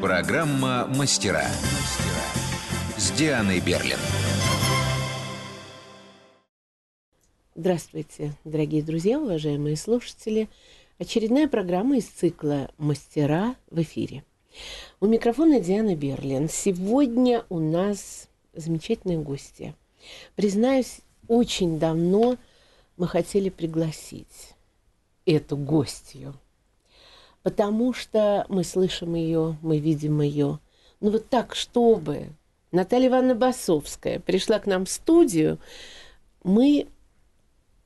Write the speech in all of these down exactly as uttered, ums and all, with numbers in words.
Программа «Мастера» с Дианой Берлин. Здравствуйте, дорогие друзья, уважаемые слушатели. Очередная программа из цикла «Мастера» в эфире. У микрофона Диана Берлин. Сегодня у нас замечательные гости. Признаюсь, очень давно мы хотели пригласить эту гостью, потому что мы слышим ее, мы видим ее. Ну вот так, чтобы Наталья Ивановна Басовская пришла к нам в студию, мы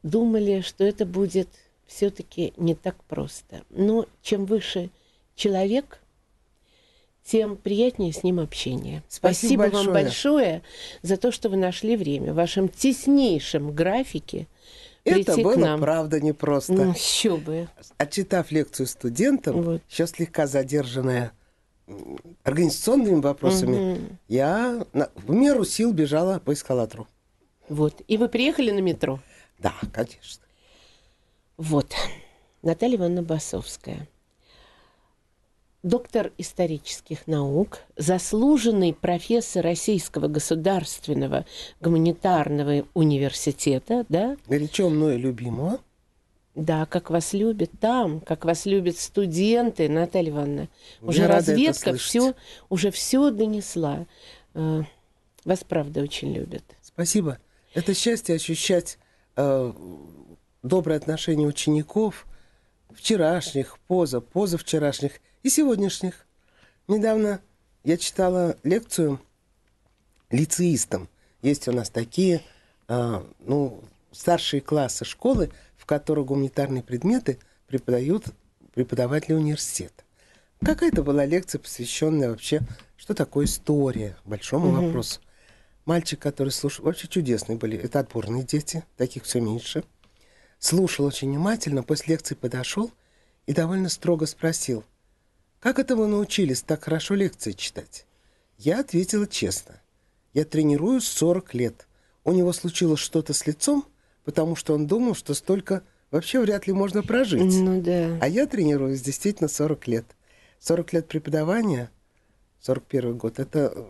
думали, что это будет все-таки не так просто. Но чем выше человек, тем приятнее с ним общение. Спасибо, Спасибо большое. вам большое за то, что вы нашли время в вашем теснейшем графике. Это было, нам. правда, непросто. Ну, еще бы. Отчитав лекцию студентам, вот. еще слегка задержанная организационными вопросами, угу. я на, в меру сил бежала по эскалатору. Вот. И вы приехали на метро? Да, конечно. Вот. Наталья Ивановна Басовская. Доктор исторических наук, заслуженный профессор Российского государственного гуманитарного университета, да? Горячо мною любимого. Да, как вас любят там, как вас любят студенты, Наталья Ивановна. Уже разведка все, уже все донесла. Вас, правда, очень любят. Спасибо. Это счастье ощущать э, доброе отношение учеников, вчерашних, поза, позавчерашних и сегодняшних. Недавно я читала лекцию лицеистам. Есть у нас такие а, ну, старшие классы школы, в которых гуманитарные предметы преподают преподаватели университета. Какая-то была лекция, посвященная вообще, что такое история, большому [S2] Угу. [S1] Вопросу. Мальчик, который слушал, вообще чудесные были, это отборные дети, таких все меньше. Слушал очень внимательно, после лекции подошел и довольно строго спросил: «Как это вы научились так хорошо лекции читать?» Я ответила честно. «Я тренируюсь сорок лет. У него случилось что-то с лицом, потому что он думал, что столько вообще вряд ли можно прожить. Ну, да. А я тренируюсь действительно сорок лет. сорок лет преподавания, сорок первый год, это,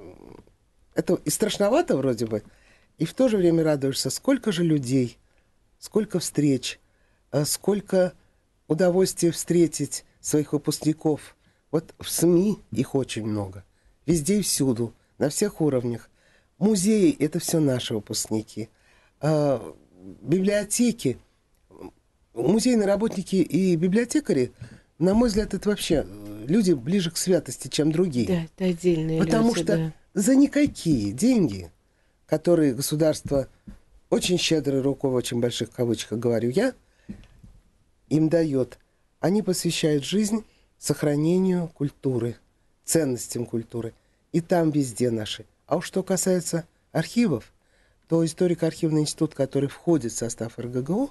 это и страшновато вроде бы, и в то же время радуешься, сколько же людей, сколько встреч, сколько удовольствия встретить своих выпускников. Вот в СМИ их очень много. Везде и всюду, на всех уровнях. Музеи — это все наши выпускники. А, библиотеки. Музейные работники и библиотекари, на мой взгляд, это вообще люди ближе к святости, чем другие. Да, это отдельные люди. Потому что да. за никакие деньги, которые государство очень щедрой рукой, в очень больших кавычках говорю я, им дает, они посвящают жизнь сохранению культуры, ценностям культуры. И там везде наши. А уж что касается архивов, то историко-архивный институт, который входит в состав РГГУ,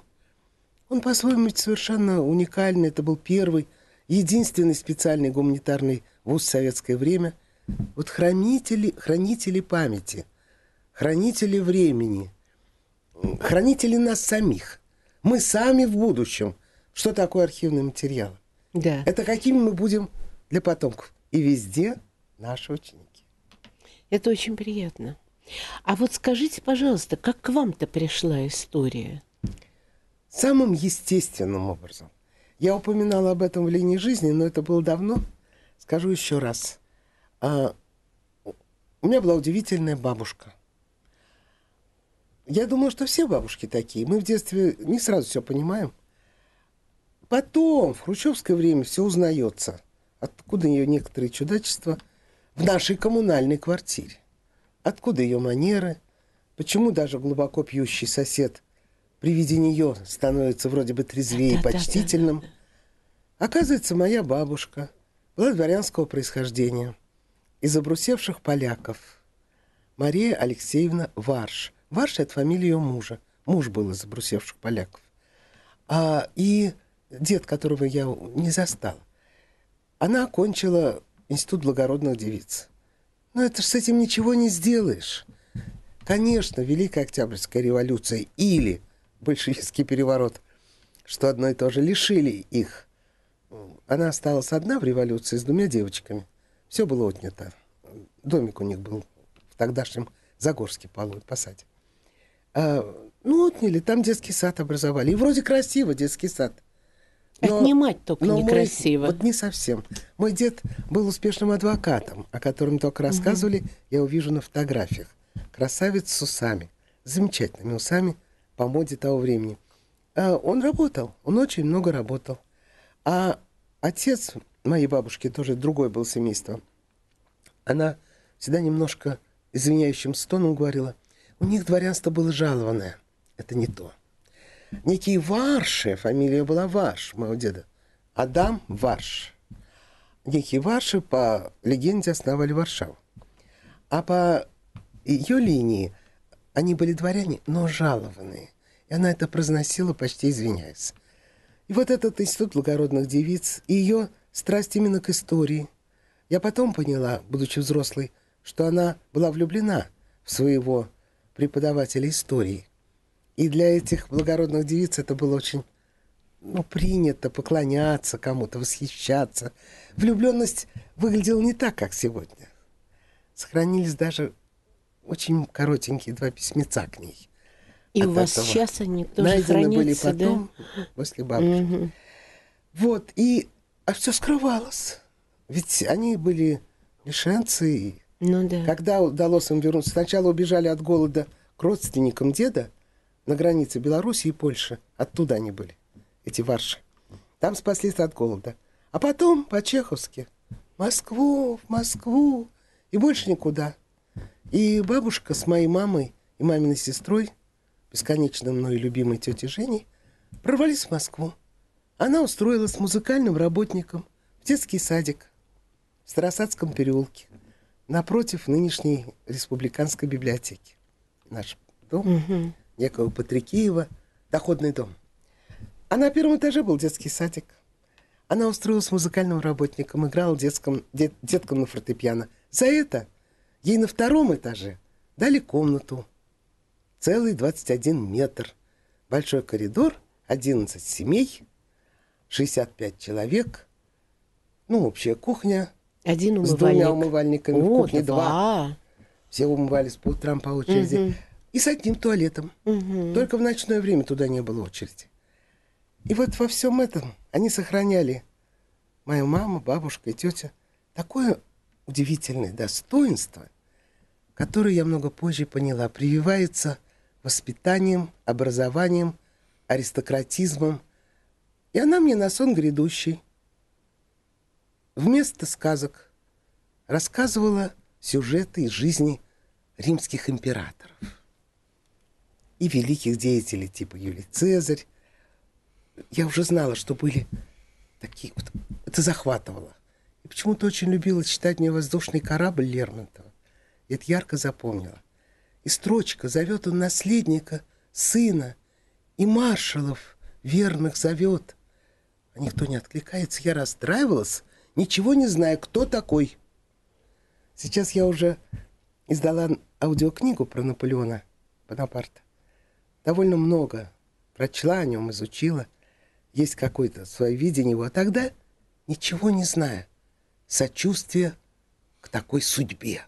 он по-своему совершенно уникальный. Это был первый, единственный специальный гуманитарный вуз в советское время. Вот хранители, хранители памяти, хранители времени, хранители нас самих. Мы сами в будущем. Что такое архивный материал? Да. Это какими мы будем для потомков. И везде наши ученики. Это очень приятно. А вот скажите, пожалуйста, как к вам-то пришла история? Самым естественным образом. Я упоминала об этом в линии жизни, но это было давно. Скажу еще раз. А, у меня была удивительная бабушка. Я думала, что все бабушки такие. Мы в детстве не сразу все понимаем. Потом, в хрущевское время, все узнается, откуда ее некоторые чудачества в нашей коммунальной квартире. Откуда ее манеры, почему даже глубоко пьющий сосед при виде нее становится вроде бы трезвее и почтительным. Оказывается, моя бабушка была дворянского происхождения, из обрусевших поляков. Мария Алексеевна Варш. Варш – это фамилия ее мужа. Муж был из обрусевших поляков. А, и... дед, которого я не застала, она окончила институт благородных девиц. Но это ж с этим ничего не сделаешь. Конечно, Великая Октябрьская революция или большевистский переворот, что одно и то же, лишили их. Она осталась одна в революции с двумя девочками. Все было отнято. Домик у них был в тогдашнем Загорске, посаде. А, ну, отняли, там детский сад образовали. И вроде красиво детский сад. Но, отнимать только но некрасиво. Мой, вот не совсем. Мой дед был успешным адвокатом, о котором только рассказывали, угу. Я увижу на фотографиях. Красавец с усами, замечательными усами по моде того времени. А, он работал, он очень много работал. А отец моей бабушки, тоже другой был семейство, она всегда немножко извиняющим стоном говорила, у них дворянство было жалованное, это не то. Некие Варши, фамилия была Варш, моего деда, Адам Варш. Некие Варши, по легенде, основали Варшаву. А по ее линии они были дворяне, но жалованные. И она это произносила, почти извиняясь. И вот этот институт благородных девиц и ее страсть именно к истории. Я потом поняла, будучи взрослой, что она была влюблена в своего преподавателя истории. И для этих благородных девиц это было очень, ну, принято поклоняться кому-то, восхищаться. Влюбленность выглядела не так, как сегодня. Сохранились даже очень коротенькие два письмеца к ней. И у вас этого. Сейчас они тоже найдены были потом, да? После бабушки. Угу. Вот, и... А все скрывалось. Ведь они были лишенцы. Ну, да. Когда удалось им вернуться, сначала убежали от голода к родственникам деда на границе Беларуси и Польши. Оттуда они были, эти Варши. Там спаслись от голода. А потом по-чеховски. Москву, в Москву. И больше никуда. И бабушка с моей мамой и маминой сестрой, бесконечно мной любимой тетей Женей, прорвались в Москву. Она устроилась музыкальным работником в детский садик в Старосадском переулке напротив нынешней республиканской библиотеки. Наш дом, угу. некого Патрикиева, доходный дом. А на первом этаже был детский садик. Она устроилась музыкальным работником, играла детском, дет, деткам на фортепиано. За это ей на втором этаже дали комнату. Целый двадцать один метр. Большой коридор, одиннадцать семей. шестьдесят пять человек, ну, общая кухня. Один умывальник. С двумя умывальниками, О, в кухне два. два. Все умывались по утрам по очереди. Угу. И с одним туалетом. Угу. Только в ночное время туда не было очереди. И вот во всем этом они сохраняли, моя мама, бабушка и тетя, такое удивительное достоинство, которое я много позже поняла, прививается воспитанием, образованием, аристократизмом. И она мне на сон грядущий вместо сказок рассказывала сюжеты из жизни римских императоров и великих деятелей типа Юлий Цезарь. Я уже знала, что были такие... Вот, это захватывало. И почему-то очень любила читать мне «Воздушный корабль» Лермонтова. Я это ярко запомнила. И строчка «Зовет он наследника, сына и маршалов, верных зовет». Никто не откликается. Я расстраивалась, ничего не зная, кто такой. Сейчас я уже издала аудиокнигу про Наполеона Бонапарта. Довольно много прочла о нем, изучила. Есть какое-то свое видение его. А тогда, ничего не зная, сочувствие к такой судьбе.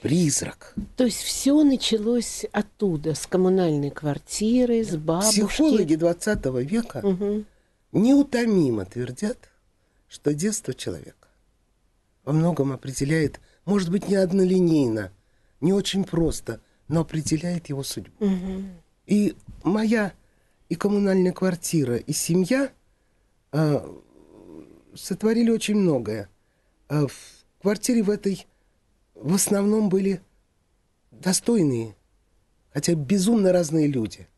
Призрак. То есть все началось оттуда, с коммунальной квартиры, с бабушки. Психологи двадцатого века угу. неутомимо твердят, что детство человека во многом определяет, может быть, не однолинейно, не очень просто, но определяет его судьбу. Угу. И моя, и коммунальная квартира, и семья э, сотворили очень многое. Э, в квартире в этой... В основном были достойные, хотя безумно разные люди.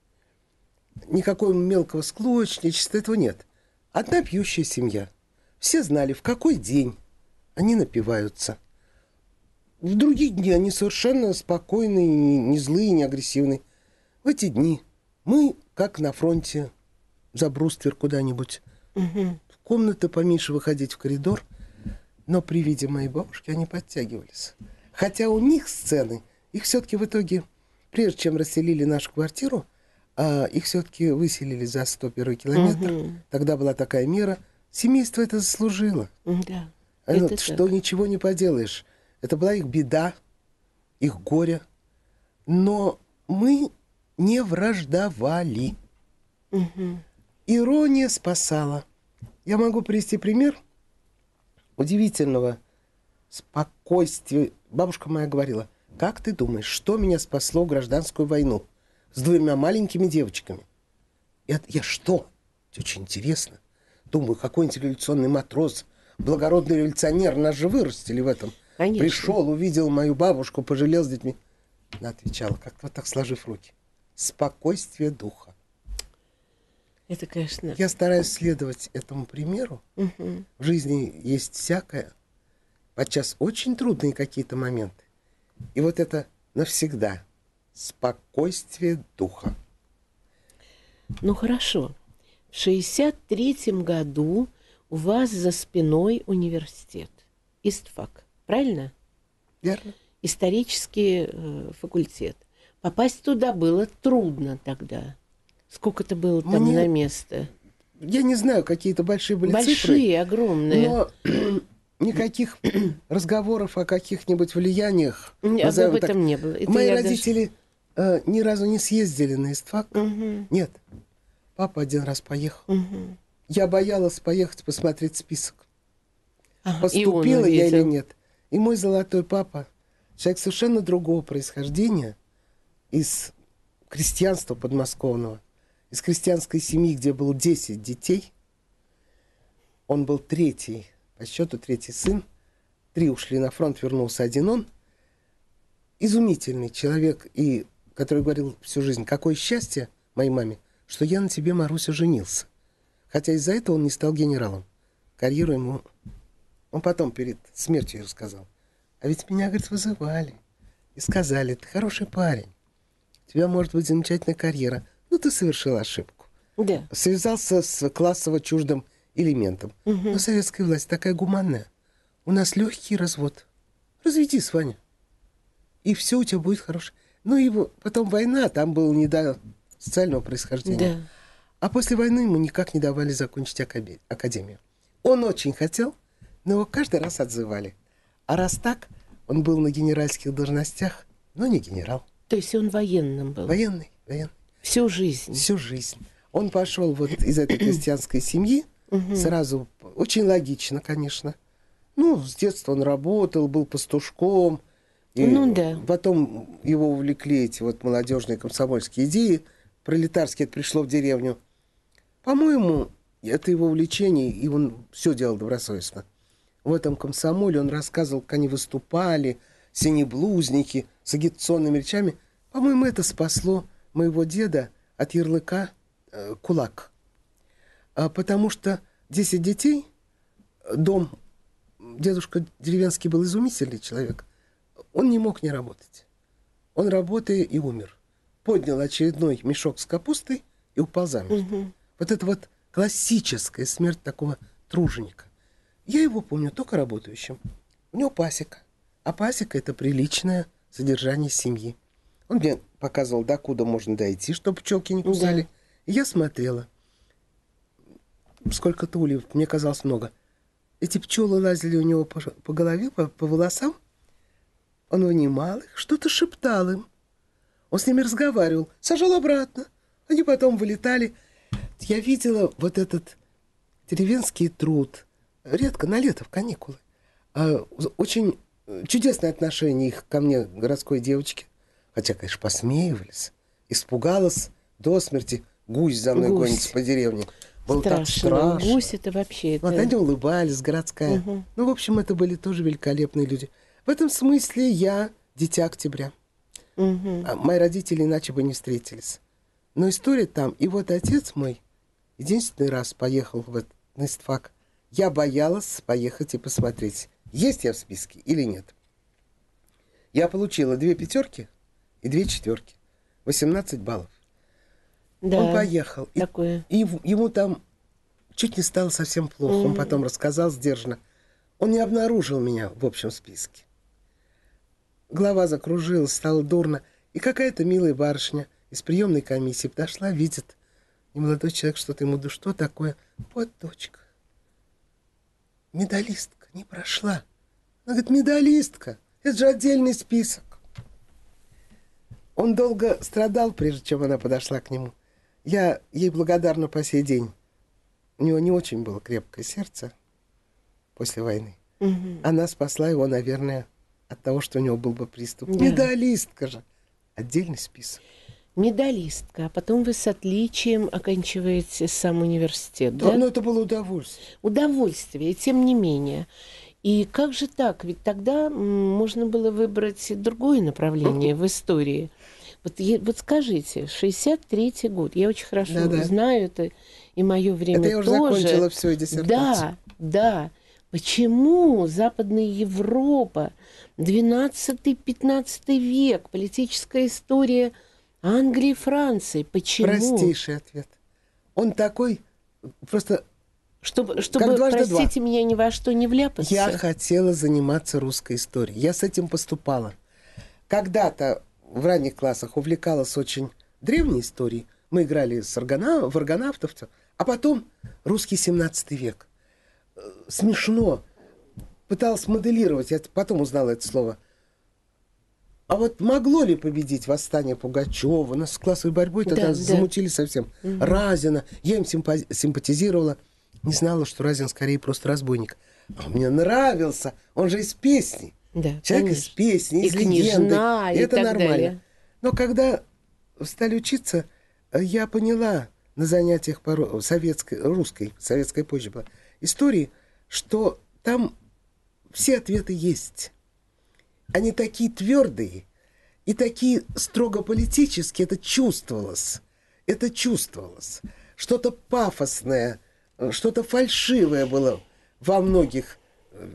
Никакого мелкого склочничества этого нет. Одна пьющая семья. Все знали, в какой день они напиваются. В другие дни они совершенно спокойные, не злые, не агрессивные. В эти дни мы, как на фронте, за бруствер куда-нибудь, угу. в комнаты поменьше выходить, в коридор. Но при виде моей бабушки они подтягивались. Хотя у них сцены, их все-таки в итоге, прежде чем расселили нашу квартиру, а их все-таки выселили за сто первый километр. Угу. Тогда была такая мера. Семейство это заслужило. Да. Это что так. Ничего не поделаешь. Это была их беда, их горе. Но мы не враждовали. Угу. Ирония спасала. Я могу привести пример удивительного спокойствия. Бабушка моя говорила, как ты думаешь, что меня спасло в гражданскую войну с двумя маленькими девочками? Я, я что? Это очень интересно. Думаю, какой-нибудь революционный матрос, благородный революционер, нас же вырастили в этом. Конечно. Пришел, увидел мою бабушку, пожалел с детьми. Она отвечала, как-то вот так сложив руки. Спокойствие духа. Это, конечно... Я стараюсь следовать этому примеру. Угу. В жизни есть всякое. Подчас очень трудные какие-то моменты. И вот это навсегда. Спокойствие духа. Ну, хорошо. В шестьдесят третьем году у вас за спиной университет. Истфак. Правильно? Верно. Исторический э, факультет. Попасть туда было трудно тогда. Сколько это было там Мне... на место? Я не знаю, какие-то большие были большие, цифры. Большие, огромные. Но никаких разговоров о каких-нибудь влияниях. А об этом так. не было. Это Мои родители даже... э, ни разу не съездили на Истфак. Угу. Нет. Папа один раз поехал. Угу. Я боялась поехать посмотреть список. Ага, поступила я или нет. И мой золотой папа, человек совершенно другого происхождения, из крестьянства подмосковного, из крестьянской семьи, где было десять детей, он был третий, по счету третий сын, три ушли на фронт, вернулся один он. Изумительный человек, и, который говорил всю жизнь, какое счастье моей маме, что я на тебе, Маруся, женился. Хотя из-за этого он не стал генералом. Карьеру ему... Он потом перед смертью рассказал. А ведь меня, говорит, вызывали. И сказали, ты хороший парень. У тебя может быть замечательная карьера. Ну, ты совершил ошибку. Да. Связался с классово чуждым элементом. Угу. Но советская власть такая гуманная. У нас легкий развод. Разведись, Ваня. И все у тебя будет хорошее. Ну, и потом война, там было не до социального происхождения. Да. А после войны ему никак не давали закончить академию. Он очень хотел, но его каждый раз отзывали. А раз так, он был на генеральских должностях, но не генерал. То есть он военным был? Военный, военный. Всю жизнь? Всю жизнь. Он пошел вот из этой крестьянской семьи, сразу, очень логично, конечно. Ну, с детства он работал, был пастушком. И ну да. Потом его увлекли эти вот молодежные комсомольские идеи. Пролетарский это пришло в деревню. По-моему, это его увлечение, и он все делал добросовестно. В этом комсомоле он рассказывал, как они выступали, синеблузники с агитационными речами. По-моему, это спасло моего деда от ярлыка э, «кулак». А потому что десять детей, дом, дедушка деревенский был изумительный человек, он не мог не работать. Он, работая, и умер. Поднял очередной мешок с капустой и упал замертво. Угу. Вот это вот классическая смерть такого труженика. Я его помню только работающим. У него пасека. А пасека – это приличное содержание семьи. Он мне показывал, докуда можно дойти, чтобы пчелки не кусали. Да. И я смотрела. Сколько тулей, мне казалось, много. Эти пчелы лазили у него по, по голове, по, по волосам. Он вынимал их, что-то шептал им. Он с ними разговаривал, сажал обратно. Они потом вылетали. Я видела вот этот деревенский труд. Редко, на лето, в каникулы. А, очень чудесное отношение их ко мне, городской девочки. Хотя, конечно, посмеивались. Испугалась до смерти. Гусь за мной гусь. Гонится по деревне. Было страшно. Так страшно. Гусь это вообще... Это... Вот они улыбались, городская. Угу. Ну, в общем, это были тоже великолепные люди. В этом смысле я дитя октября. Угу. А мои родители иначе бы не встретились. Но история там. И вот отец мой единственный раз поехал в этот Истфак. Я боялась поехать и посмотреть, есть я в списке или нет. Я получила две пятерки и две четверки. восемнадцать баллов. Да, он поехал. Такое. И, и ему там чуть не стало совсем плохо. Mm-hmm. Он потом рассказал сдержанно. Он не обнаружил меня в общем списке. Голова закружилась, стало дурно. И какая-то милая барышня из приемной комиссии подошла, видит. И молодой человек что-то ему, да что такое? Вот дочка. Медалистка. не прошла. Она говорит, медалистка, это же отдельный список. Он долго страдал, прежде чем она подошла к нему. Я ей благодарна по сей день. У него не очень было крепкое сердце после войны. Угу. Она спасла его, наверное, от того, что у него был бы приступ. Да. Медалистка же. Отдельный список. Медалистка, а потом вы с отличием оканчиваете сам университет, да? Да, но это было удовольствие. Удовольствие, и тем не менее. И как же так? Ведь тогда можно было выбрать другое направление в истории. Вот, вот скажите, шестьдесят третий год, я очень хорошо да-да. знаю это, и мое время тоже. Это я уже тоже. закончила всю диссертацию. Да, да. Почему Западная Европа, двенадцатый-пятнадцатый век, политическая история Англии и Франции, почему? Простейший ответ. Он такой, просто... Чтобы, чтобы простите два. меня, ни во что не вляпаться. Я хотела заниматься русской историей. Я с этим поступала. Когда-то в ранних классах увлекалась очень древней историей. Мы играли с аргона... в аргонавтов. А потом русский семнадцатый век. Смешно. Пыталась моделировать. Я потом узнала это слово. А вот могло ли победить восстание Пугачева? У нас с классовой борьбой тогда да, да. замутили совсем. Угу. Разина. Я им симпози... симпатизировала. Не знала, что Разин скорее просто разбойник. А мне нравился. Он же из песни. Да, Человек конечно. из песни, из и легенды. Княжна, и это так нормально. Далее. Но когда стали учиться, я поняла на занятиях по советской, русской, советской позже была, истории, что там все ответы есть. Они такие твердые и такие строго политические. Это чувствовалось. Это чувствовалось. Что-то пафосное, что-то фальшивое было во многих.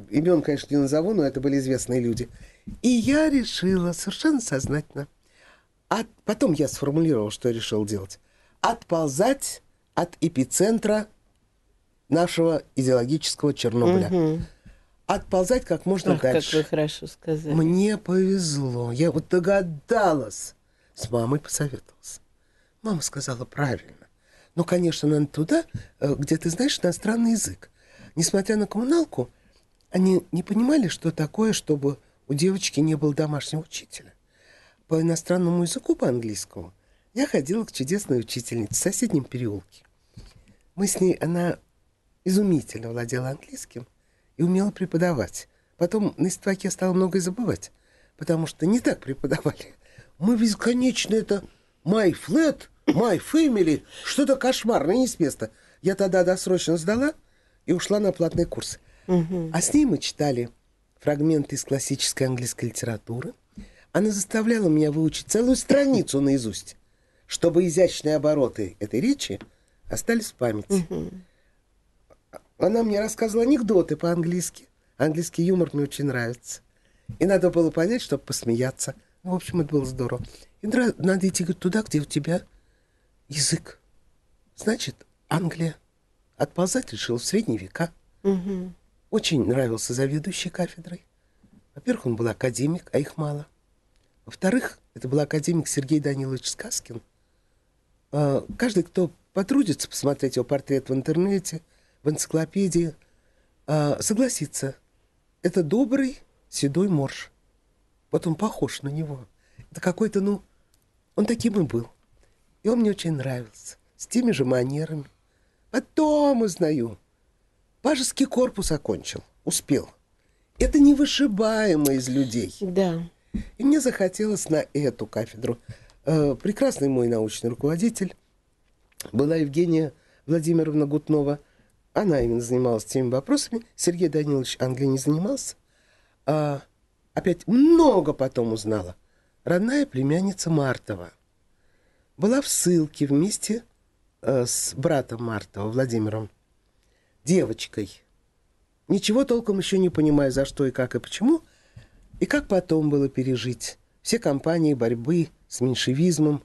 Имен, конечно, не назову, но это были известные люди. И я решила совершенно сознательно, от... потом я сформулировала, что я решила делать, отползать от эпицентра нашего идеологического Чернобыля. Угу. Отползать как можно Ах, дальше. Как вы хорошо сказали. Мне повезло. Я вот догадалась. С мамой посоветовалась. Мама сказала правильно. Ну, конечно, надо туда, где ты знаешь иностранный язык. Несмотря на коммуналку, они не понимали, что такое, чтобы у девочки не было домашнего учителя. По иностранному языку, по английскому, я ходила к чудесной учительнице в соседнем переулке. Мы с ней, она изумительно владела английским и умела преподавать. Потом на истфаке я стала многое забывать, потому что не так преподавали. Мы бесконечно это «my flat», My family, что-то кошмарное, не с места. Я тогда досрочно сдала и ушла на платные курсы. Угу. А с ней мы читали фрагменты из классической английской литературы. Она заставляла меня выучить целую страницу наизусть, чтобы изящные обороты этой речи остались в памяти. Угу. Она мне рассказывала анекдоты по-английски. Английский юмор мне очень нравится. И надо было понять, чтобы посмеяться. Ну, в общем, это было здорово. И надо идти туда, где у тебя... язык. Значит, Англия. Отползать решил в средние века. Угу. Очень нравился заведующий кафедрой. Во-первых, он был академик, а их мало. Во-вторых, это был академик Сергей Данилович Сказкин. Каждый, кто потрудится посмотреть его портрет в интернете, в энциклопедии, согласится. Это добрый седой морж. Вот он похож на него. Это какой-то, ну, он таким и был. И он мне очень нравился. С теми же манерами. Потом узнаю. Пажеский корпус окончил. Успел. Это невышибаемо из людей. Да. И мне захотелось на эту кафедру. Прекрасный мой научный руководитель была Евгения Владимировна Гутнова. Она именно занималась теми вопросами. Сергей Данилович Англии не занимался. Опять много потом узнала. Родная племянница Мартова. Была в ссылке вместе э, с братом Мартова, Владимиром, девочкой. Ничего толком еще не понимаю, за что и как и почему, и как потом было пережить все кампании борьбы с меньшевизмом.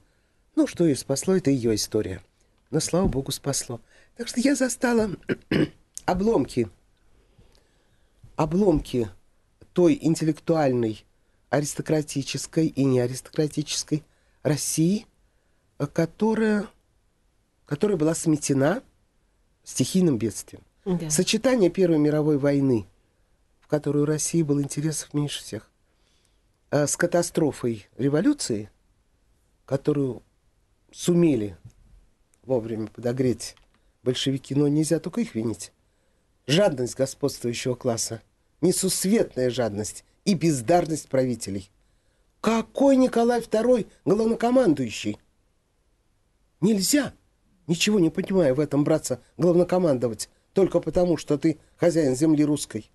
Ну, что ее спасло, это ее история. Но, слава богу, спасло. Так что я застала обломки, обломки той интеллектуальной, аристократической и неаристократической России, Которая, которая была сметена стихийным бедствием. Да. Сочетание Первой мировой войны в которой у России был интересов меньше всех. А с катастрофой революции, которую сумели вовремя подогреть большевики, но нельзя только их винить. Жадность господствующего класса, несусветная жадность и бездарность правителей. Какой Николай Второй главнокомандующий? Нельзя, ничего не понимая в этом, братца, главнокомандовать только потому, что ты хозяин земли русской.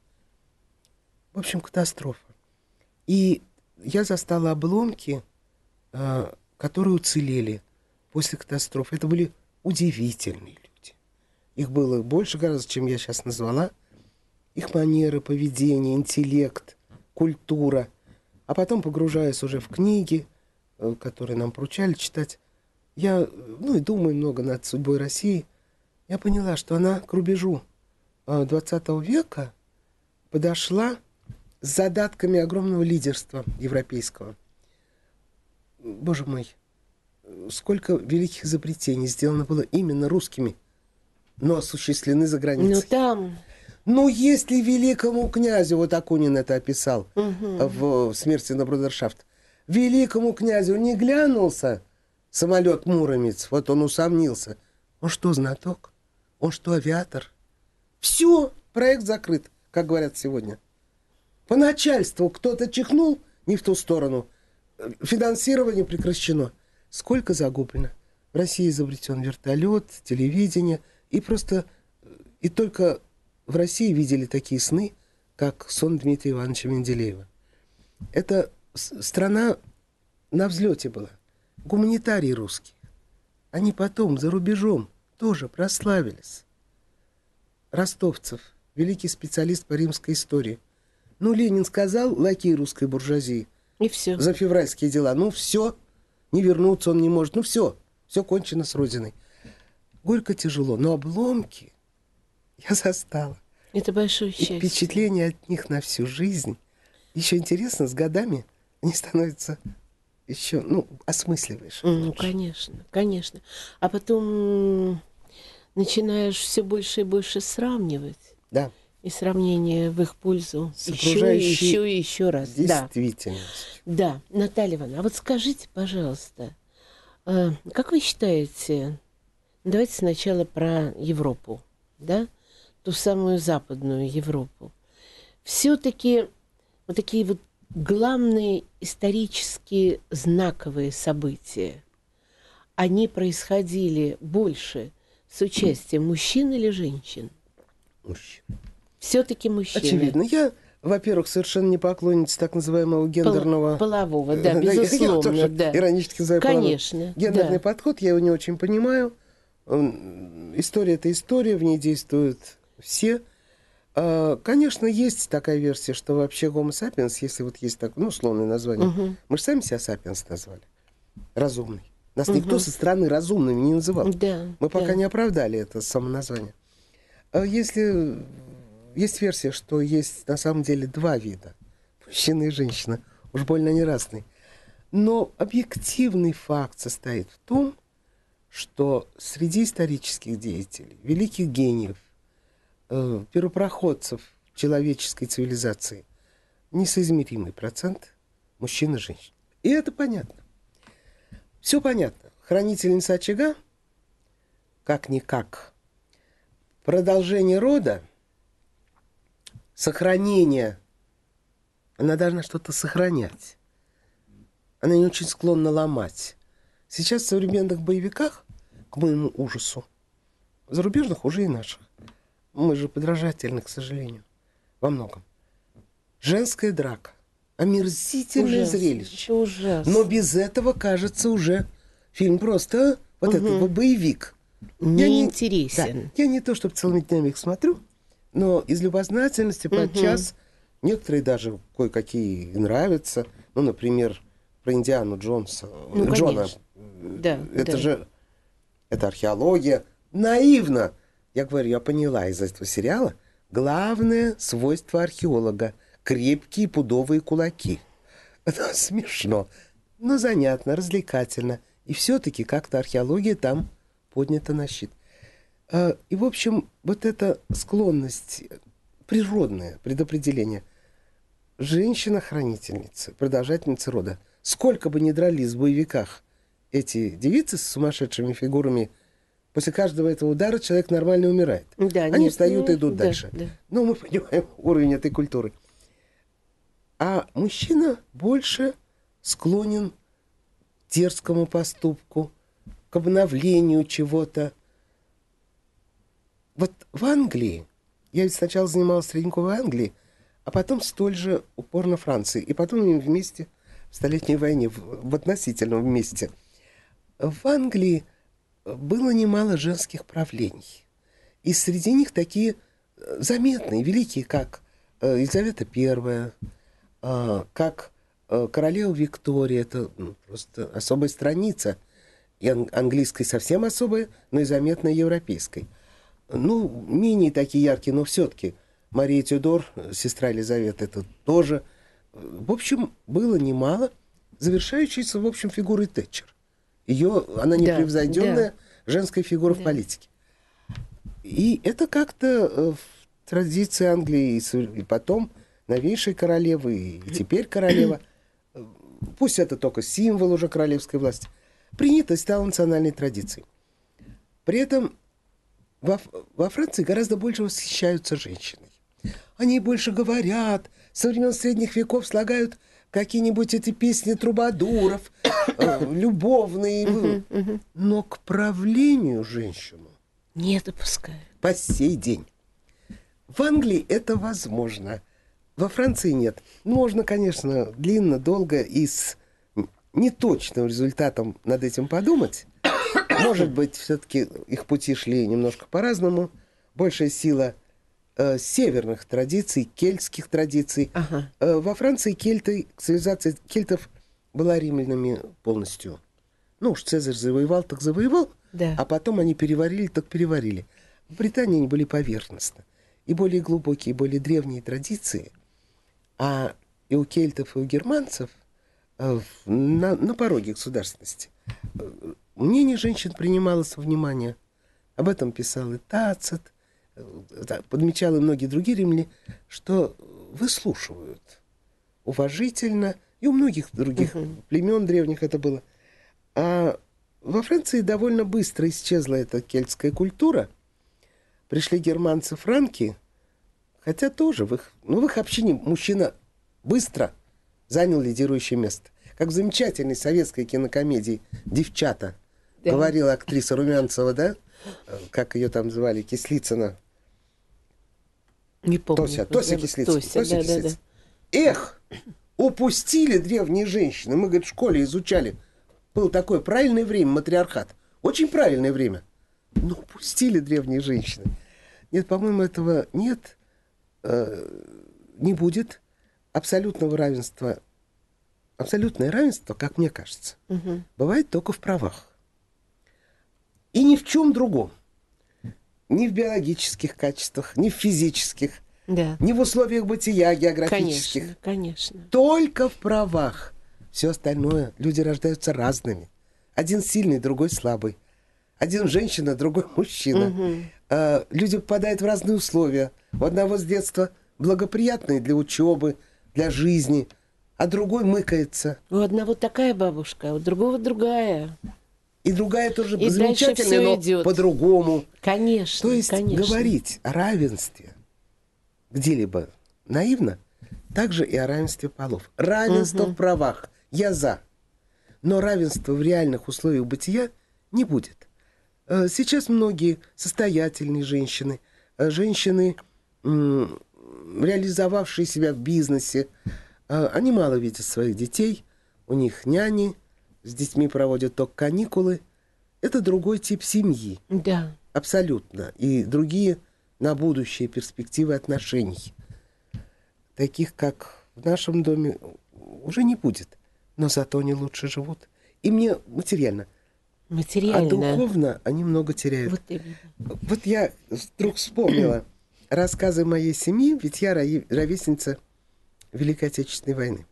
В общем, катастрофа. И я застала обломки, которые уцелели после катастрофы. Это были удивительные люди. Их было больше гораздо, чем я сейчас назвала. Их манеры, поведение, интеллект, культура. А потом, погружаясь уже в книги, которые нам поручали читать, я, ну и думаю много над судьбой России, я поняла, что она к рубежу двадцатого века подошла с задатками огромного лидерства европейского. Боже мой, сколько великих изобретений сделано было именно русскими, но осуществлены за границей. Ну там... Ну, если великому князю, вот Акунин это описал угу. в «Смерти на брудершафт», великому князю не глянулся самолет Муромец, вот он усомнился. Он что, знаток? Он что, авиатор? Все, проект закрыт, как говорят сегодня. По начальству кто-то чихнул не в ту сторону, финансирование прекращено. Сколько загублено. В России изобретен вертолет, телевидение, и просто, и только... В России видели такие сны, как сон Дмитрия Ивановича Менделеева. Эта страна на взлете была. Гуманитарии русские. Они потом за рубежом тоже прославились. Ростовцев, великий специалист по римской истории. Ну, Ленин сказал, лакей русской буржуазии. И все. За февральские дела. Ну, все. Не вернуться он не может. Ну, все. Все кончено с родиной. Горько, тяжело. Но обломки... Я застала. Это большое счастье. И впечатление от них на всю жизнь. Еще интересно, с годами они становятся еще, ну, осмысливаешь. Ну, лучше. Конечно, конечно. А потом начинаешь все больше и больше сравнивать. Да. И сравнение в их пользу. С еще и еще и еще раз. Действительно. Да. Да. Наталья Ивановна, а вот скажите, пожалуйста, как вы считаете, давайте сначала про Европу, да? Ту самую Западную Европу. Все-таки вот такие вот главные исторические знаковые события, они происходили больше с участием мужчин или женщин? Мужчин. Все-таки мужчин. Очевидно. Я, во-первых, совершенно не поклонница так называемого гендерного... Полового, да, безусловно. Я тоже да. Иронически называю половым. Конечно. Гендерный да. подход, я его не очень понимаю. История – это история, в ней действуют все. Конечно, есть такая версия, что вообще Homo sapiens, если вот есть такое, ну, условное название, угу. мы же сами себя sapiens назвали, разумный. Нас угу. никто со стороны разумными не называл. Да, мы пока да. не оправдали это самоназвание. Если есть версия, что есть на самом деле два вида – мужчина и женщина, уж больно они разные. Но объективный факт состоит в том, что среди исторических деятелей, великих гениев, э, первопроходцев человеческой цивилизации несоизмеримый процент мужчин и женщин. И это понятно. Все понятно. Хранительница очага, как-никак, продолжение рода, сохранение, она должна что-то сохранять. Она не очень склонна ломать. Сейчас в современных боевиках, к моему ужасу, зарубежных уже и наших, мы же подражательны, к сожалению, во многом. Женская драка. Омерзительное ужас, зрелище. Ужас. Но без этого, кажется, уже фильм просто вот угу. этот боевик. Я не интересен. Да, я не то, чтобы целыми днями их смотрю, но из любознательности угу. подчас некоторые даже кое-какие нравятся. Ну, например, про Индиану Джонса. Ну, Джона. Да, это да. же это археология. Наивно. Я говорю, я поняла из этого сериала главное свойство археолога. Крепкие пудовые кулаки. Это смешно, но занятно, развлекательно. И все-таки как-то археология там поднята на щит. И, в общем, вот эта склонность природное предопределение. Женщина-хранительница, продолжательница рода. Сколько бы ни дрались в боевиках эти девицы с сумасшедшими фигурами, после каждого этого удара человек нормально умирает. Да, Они нет, встают ну, и идут да, дальше. Да. Ну, мы понимаем уровень этой культуры. А мужчина больше склонен к дерзкому поступку, к обновлению чего-то. Вот в Англии, я ведь сначала занималась средневековой Англией, а потом столь же упорно Франции. И потом вместе в Столетней войне, в, в относительном вместе. В Англии было немало женских правлений. И среди них такие заметные, великие, как Елизавета Первая, как королева Виктория. Это просто особая страница. И английской совсем особая, но и заметная европейской. Ну, менее такие яркие, но все-таки Мария Тюдор, сестра Елизаветы, это тоже. В общем, было немало, завершающейся, в общем, фигурой Тэтчер. Ее, она непревзойденная да, да. женская фигура да. в политике. И это как-то в традиции Англии, и потом новейшей королевы, и теперь королева. Пусть это только символ уже королевской власти. Принято стало национальной традицией. При этом во, во Франции гораздо больше восхищаются женщиной. Они больше говорят, со времен средних веков слагают какие-нибудь эти песни трубадуров, любовные. Но к правлению женщину не допускают. По сей день. В Англии это возможно. Во Франции нет. Можно, конечно, длинно, долго и с неточным результатом над этим подумать. Может быть, все-таки их пути шли немножко по-разному. Большая сила э, северных традиций, кельтских традиций. Ага. Э, во Франции кельты, цивилизация кельтов была римлянами полностью. Ну уж Цезарь завоевал, так завоевал. Да. А потом они переварили, так переварили. В Британии они были поверхностны. И более глубокие, и более древние традиции. А и у кельтов, и у германцев э, на, на пороге государственности мнение женщин принималось во внимание. Об этом писал и Тацит, подмечал и многие другие римляне, что выслушивают уважительно, и у многих других угу. племен древних это было. А во Франции довольно быстро исчезла эта кельтская культура. Пришли германцы, франки, хотя тоже в их, ну, в их общине мужчина быстро занял лидирующее место. Как в замечательной советской кинокомедии «Девчата», да. говорила актриса Румянцева, да? Как ее там звали? Кислицына. Не помню. Тося, Тося Кислицына. Тося, Тося да, Кислицына. Да, да. Эх, упустили древние женщины. Мы, говорит, в школе изучали. Было такое правильное время, матриархат. Очень правильное время. Но упустили древние женщины. Нет, по-моему, этого нет. Не будет абсолютного равенства. Абсолютное равенство, как мне кажется, угу. бывает только в правах. И ни в чем другом. Ни в биологических качествах, ни в физических, да. ни в условиях бытия географических. Конечно, конечно. Только в правах. Все остальное. Люди рождаются разными. Один сильный, другой слабый. Один женщина, другой мужчина. Угу. Э, люди попадают в разные условия. У одного с детства благоприятные для учебы, для жизни, а другой мыкается. У одного такая бабушка, а у другого другая. И другая тоже и замечательная, но идет по-другому. Конечно, То есть конечно. говорить о равенстве где-либо наивно, также и о равенстве полов. Равенство угу. в правах. Я за. Но равенства в реальных условиях бытия не будет. Сейчас многие состоятельные женщины, женщины, реализовавшие себя в бизнесе, они мало видят своих детей, у них няни, с детьми проводят только каникулы. Это другой тип семьи. Да. Абсолютно. И другие на будущее перспективы отношений. Таких, как в нашем доме, уже не будет. Но зато они лучше живут. И мне материально. Материально. А духовно они много теряют. Вот, вот я вдруг вспомнила рассказы моей семьи, ведь я ровесница Великой Отечественной войны.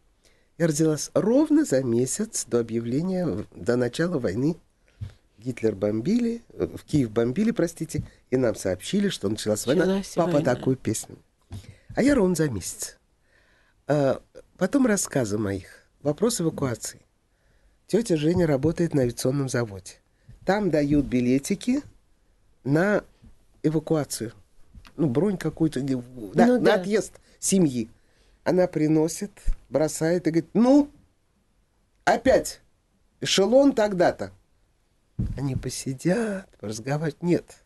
Я родилась ровно за месяц до объявления, до начала войны. Гитлер бомбили, в Киев бомбили, простите, и нам сообщили, что началась, началась война. Папа война. такую песню. А я ровно за месяц. Потом рассказы моих. Вопрос эвакуации. Тетя Женя работает на авиационном заводе. Там дают билетики на эвакуацию. Ну, бронь какую-то. Да, ну, да. На отъезд семьи. Она приносит, бросает и говорит, ну, опять эшелон тогда-то. Они посидят, разговаривают. Нет,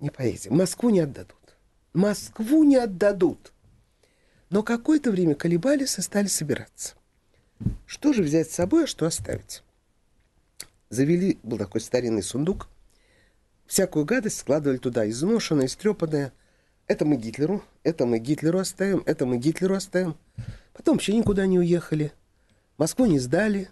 не поедем. Москву не отдадут. Москву не отдадут. Но какое-то время колебались и стали собираться. Что же взять с собой, а что оставить? Завели, был такой старинный сундук. Всякую гадость складывали туда, изношенное, истрепанное. Это мы Гитлеру, это мы Гитлеру оставим, это мы Гитлеру оставим. Потом вообще никуда не уехали. Москву не сдали.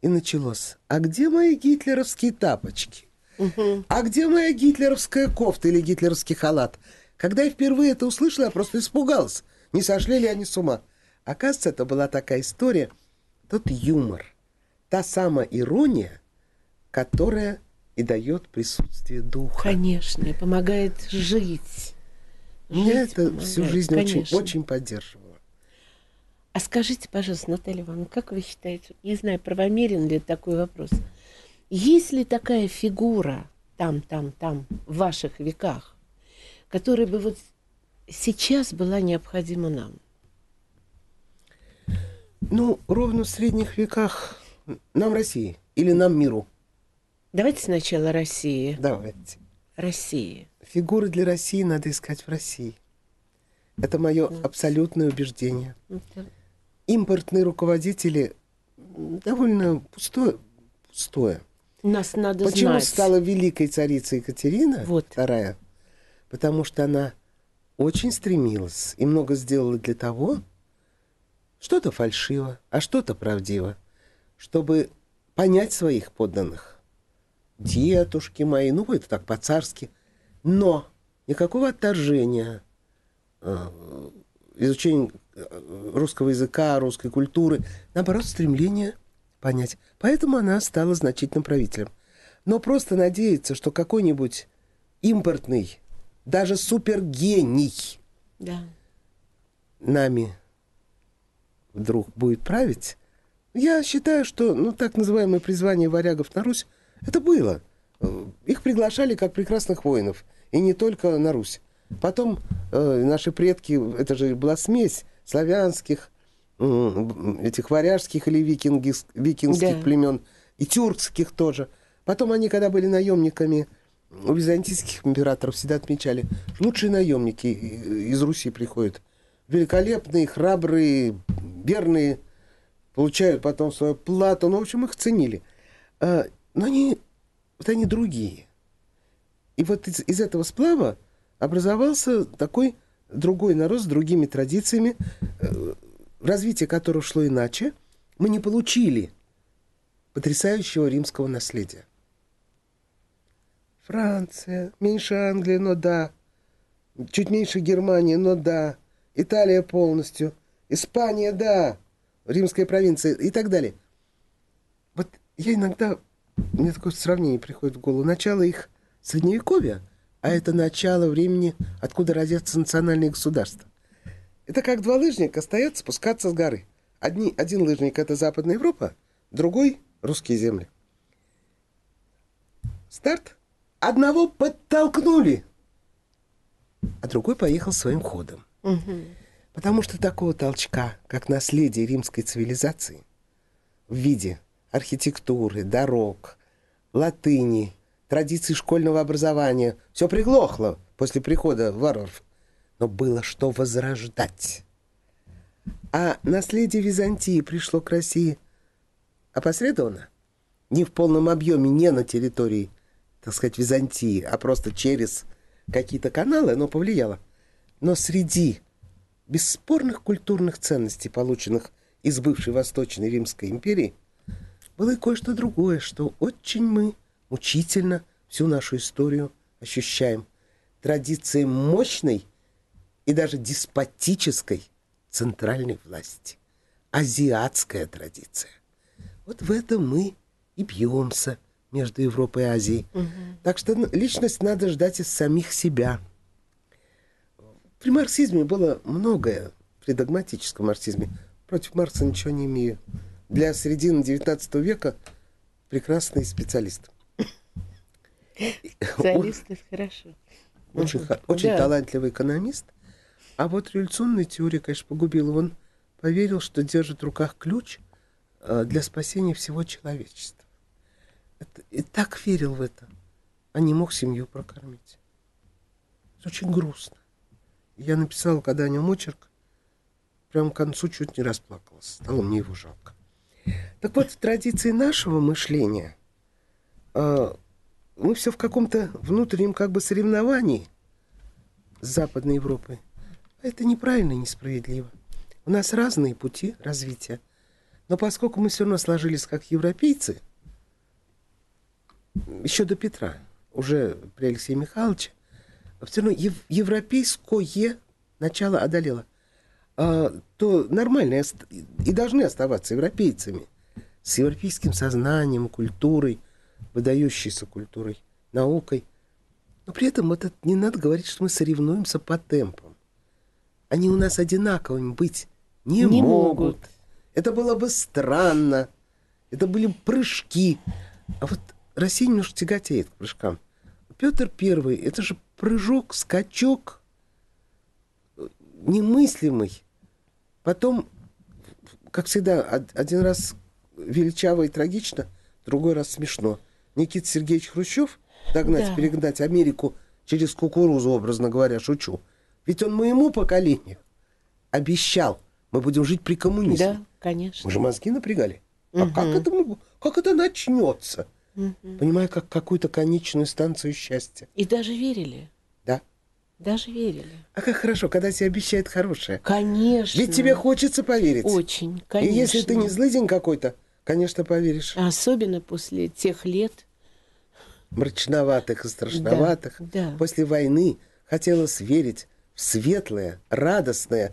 И началось. А где мои гитлеровские тапочки? Угу. А где моя гитлеровская кофта или гитлеровский халат? Когда я впервые это услышала, я просто испугалась. Не сошли ли они с ума? Оказывается, это была такая история. Тот юмор. Та самая ирония, которая и дает присутствие духа. Конечно, и помогает жить. Меня это помогает. Всю жизнь очень, очень поддерживало. А скажите, пожалуйста, Наталья Ивановна, как вы считаете, не знаю, правомерен ли такой вопрос, есть ли такая фигура там, там, там, в ваших веках, которая бы вот сейчас была необходима нам? Ну, ровно в средних веках нам России или нам миру. Давайте сначала России. Давайте. России. Фигуры для России надо искать в России. Это мое абсолютное убеждение. Импортные руководители довольно пустое. пустое. Нас надо Почему знать. Стала великой царицей Екатерина вот. вторая? Потому что она очень стремилась и много сделала для того, что-то фальшиво, а что-то правдиво, чтобы понять своих подданных. Детушки мои, ну это так по-царски. Но никакого отторжения, изучение русского языка, русской культуры. Наоборот, стремление понять. Поэтому она стала значительным правителем. Но просто надеяться, что какой-нибудь импортный, даже супергений да. нами вдруг будет править, я считаю, что ну, так называемое призвание варягов на Русь, это было. Их приглашали как прекрасных воинов. И не только на Русь. Потом э, наши предки, это же была смесь славянских, э, этих варяжских или викингис, викингских да. племен, и тюркских тоже. Потом они, когда были наемниками у византийских императоров, всегда отмечали, что лучшие наемники из Руси приходят. Великолепные, храбрые, верные, получают потом свою плату. Ну, в общем, их ценили. Э, но они, вот они другие. И вот из, из этого сплава образовался такой другой народ с другими традициями, развитие которого шло иначе. Мы не получили потрясающего римского наследия. Франция, меньше Англии, но да. Чуть меньше Германии, но да. Италия полностью. Испания, да. Римская провинция и так далее. Вот я иногда... Мне такое сравнение приходит в голову. Начало их средневековья, а это начало времени, откуда родятся национальные государства. Это как два лыжника стоят спускаться с горы. Одни, один лыжник – это Западная Европа, другой – русские земли. Старт. Одного подтолкнули, а другой поехал своим ходом. Угу. Потому что такого толчка, как наследие римской цивилизации, в виде архитектуры, дорог, латыни – традиции школьного образования. Все приглохло после прихода варваров. Но было что возрождать. А наследие Византии пришло к России опосредованно. Не в полном объеме, не на территории, так сказать, Византии, а просто через какие-то каналы оно повлияло. Но среди бесспорных культурных ценностей, полученных из бывшей Восточной Римской империи, было и кое-что другое, что очень мы мучительно всю нашу историю ощущаем. Традиции мощной и даже деспотической центральной власти. Азиатская традиция. Вот в этом мы и бьемся между Европой и Азией. Угу. Так что личность надо ждать из самих себя. При марксизме было многое, при догматическом марксизме. Против Маркса ничего не имею. Для середины девятнадцатого века прекрасный специалист. Специалист, это хорошо. Очень, угу. очень да. талантливый экономист. А вот революционная теория, конечно, погубила. Он поверил, что держит в руках ключ для спасения всего человечества. Это, и так верил в это, а не мог семью прокормить. Это очень грустно. Я написала, когда о нем очерк, прям к концу чуть не расплакалась. Стало мне его жалко. Так вот, в традиции нашего мышления э, мы все в каком-то внутреннем как бы соревновании с Западной Европой. Это неправильно и несправедливо. У нас разные пути развития. Но поскольку мы все равно сложились как европейцы, еще до Петра, уже при Алексее Михайловиче, все равно ев- европейское начало одолело. А, то нормально и должны оставаться европейцами. С европейским сознанием, культурой, выдающейся культурой, наукой. Но при этом это, не надо говорить, что мы соревнуемся по темпам. Они у нас одинаковыми быть не, не могут. могут. Это было бы странно. Это были прыжки. А вот Россия немножко тяготеет к прыжкам. Петр Первый, это же прыжок, скачок немыслимый. Потом, как всегда, один раз величаво и трагично, другой раз смешно. Никита Сергеевич Хрущев догнать, да. перегнать Америку через кукурузу, образно говоря, шучу. Ведь он моему поколению обещал, мы будем жить при коммунизме. Да, конечно. Мы же мозги напрягали. Угу. А как это, как это начнется? Угу. Понимаю, как какую-то конечную станцию счастья. И даже верили. Да. Даже верили. А как хорошо, когда тебе обещают хорошее. Конечно. Ведь тебе хочется поверить. Очень, конечно. И если ты не злыдень какой-то, конечно, поверишь. Особенно после тех лет. Мрачноватых и страшноватых. Да, да. После войны хотелось верить. Светлое, радостное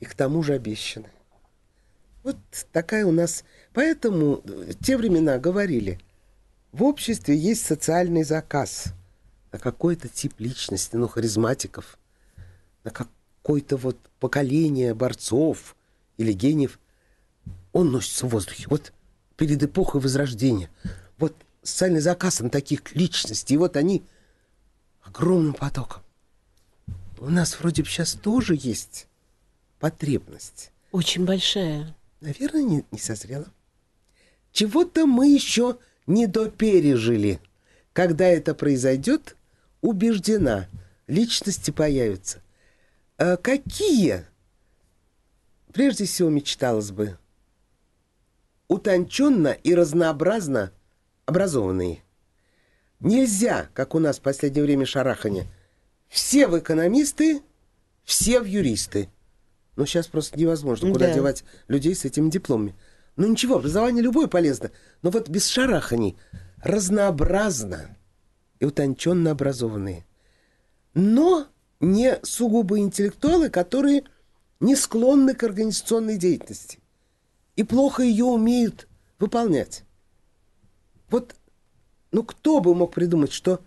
и к тому же обещанное. Вот такая у нас... Поэтому в те времена говорили, в обществе есть социальный заказ на какой-то тип личности, ну, харизматиков, на какое-то вот поколение борцов или гениев. Он носится в воздухе. Вот перед эпохой Возрождения. Вот социальный заказ на таких личностей. И вот они огромным потоком. У нас вроде бы сейчас тоже есть потребность. Очень большая. Наверное, не, не созрела. Чего-то мы еще не допережили. Когда это произойдет, убеждена, личности появятся. А какие? Прежде всего, мечталось бы. Утонченно и разнообразно образованные. Нельзя, как у нас в последнее время шараханье, все в экономисты, все в юристы. Ну, сейчас просто невозможно, куда да. девать людей с этими дипломами. Ну, ничего, образование любое полезно. Но вот без шараханий. Разнообразно и утонченно образованные. Но не сугубо интеллектуалы, которые не склонны к организационной деятельности. И плохо ее умеют выполнять. Вот, ну, кто бы мог придумать, что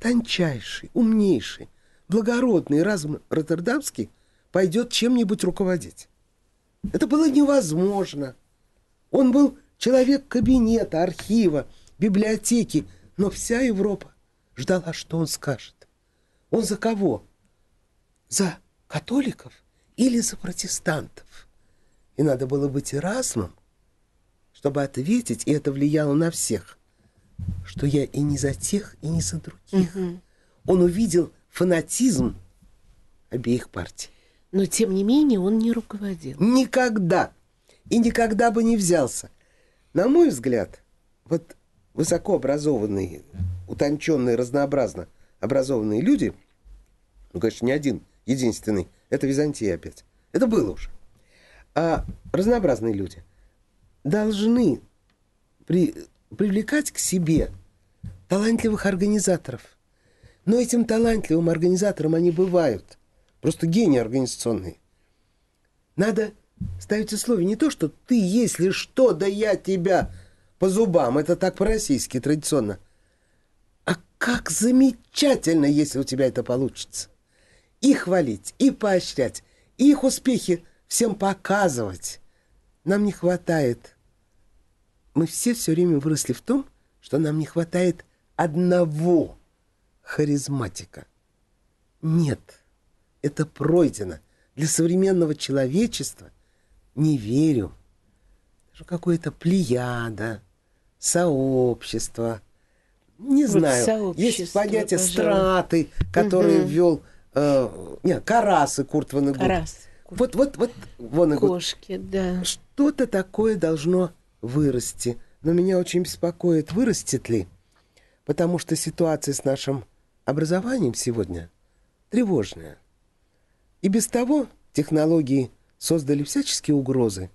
тончайший, умнейший, благородный разум роттердамский пойдет чем-нибудь руководить. Это было невозможно. Он был человек кабинета, архива, библиотеки, но вся Европа ждала, что он скажет. Он за кого? За католиков или за протестантов? И надо было быть Эразмом, чтобы ответить, и это влияло на всех, что я и не за тех, и не за других. Угу. Он увидел фанатизм обеих партий. Но, тем не менее, он не руководил. Никогда. И никогда бы не взялся. На мой взгляд, вот высокообразованные, утонченные, разнообразно образованные люди, ну, конечно, не один, единственный, это Византия опять, это было уже, а разнообразные люди должны при, привлекать к себе талантливых организаторов. Но этим талантливым организаторам они бывают. Просто гении организационные. Надо ставить условия. Не то, что ты, если что, да я тебя по зубам. Это так по-российски традиционно. А как замечательно, если у тебя это получится. и хвалить, и поощрять, и их успехи всем показывать. Нам не хватает. Мы все все время выросли в том, что нам не хватает одного харизматика. Нет, это пройдено. Для современного человечества не верю. Даже какое-то плеяда, сообщество. Не вот знаю, есть понятие пожалуй. страты, которые угу. ввел э, не, Карас и Курт ван и Гут. Вот, вот, вот, вон и Кошки, Гут. Да. Что-то такое должно вырасти. Но меня очень беспокоит, вырастет ли, потому что ситуация с нашим образованием сегодня тревожная. И без того технологии создали всяческие угрозы.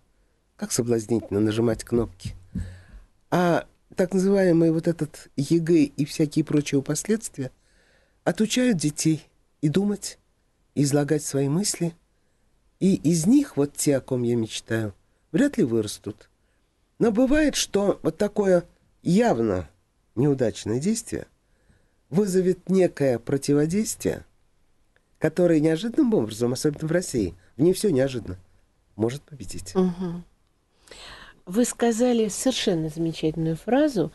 Как соблазнительно нажимать кнопки. А так называемый вот этот ЕГЭ и всякие прочие последствия отучают детей и думать, и излагать свои мысли. И из них, вот те, о ком я мечтаю, вряд ли вырастут. Но бывает, что вот такое явно неудачное действие вызовет некое противодействие, которое неожиданным образом, особенно в России, в ней все неожиданно, может победить. Угу. Вы сказали совершенно замечательную фразу,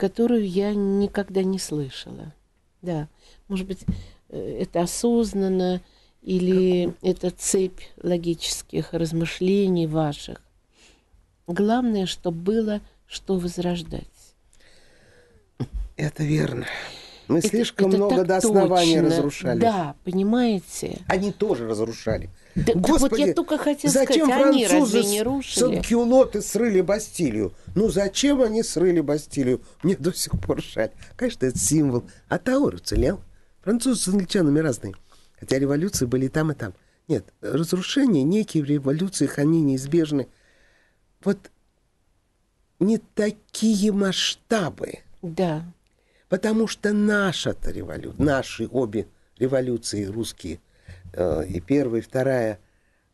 которую я никогда не слышала. Да, может быть, это осознанно или это цепь логических размышлений ваших. Главное, что было, что возрождать. Это верно. Мы это, слишком это много до основания точно. разрушали. Да, понимаете. Они тоже разрушали. Да, Господи, вот я только хотела зачем сказать, они разве не рушили? Санкюлоты срыли Бастилию. Ну зачем они срыли Бастилию? Мне до сих пор жаль. Конечно, это символ. А Тауэр уцелел. Французы с англичанами разные. Хотя революции были и там, и там. Нет, разрушения некие в революциях, они неизбежны. Вот не такие масштабы. Да. Потому что наша-то революция, наши обе революции русские, э, и первая, и вторая,